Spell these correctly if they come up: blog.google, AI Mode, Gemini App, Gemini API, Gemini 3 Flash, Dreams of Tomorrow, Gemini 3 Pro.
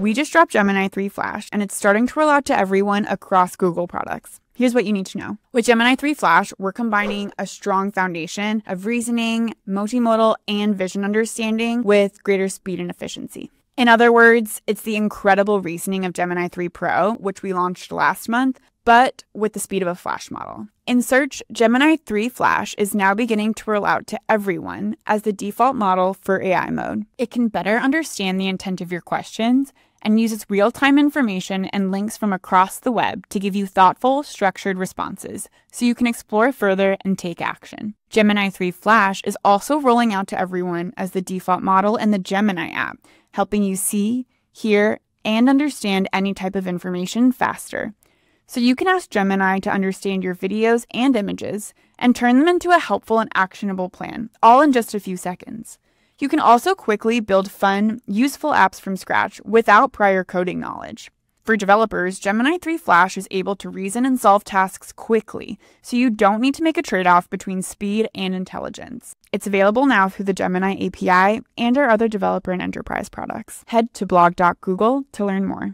We just dropped Gemini 3 Flash, and it's starting to roll out to everyone across Google products. Here's what you need to know. With Gemini 3 Flash, we're combining a strong foundation of reasoning, multimodal, and vision understanding with greater speed and efficiency. In other words, it's the incredible reasoning of Gemini 3 Pro, which we launched last month, but with the speed of a Flash model. In search, Gemini 3 Flash is now beginning to roll out to everyone as the default model for AI Mode. It can better understand the intent of your questions and uses real-time information and links from across the web to give you thoughtful, structured responses so you can explore further and take action. Gemini 3 Flash is also rolling out to everyone as the default model in the Gemini app, helping you see, hear, and understand any type of information faster. So you can ask Gemini to understand your videos and images and turn them into a helpful and actionable plan, all in just a few seconds. You can also quickly build fun, useful apps from scratch without prior coding knowledge. For developers, Gemini 3 Flash is able to reason and solve tasks quickly, so you don't need to make a trade-off between speed and intelligence. It's available now through the Gemini API and our other developer and enterprise products. Head to blog.google to learn more.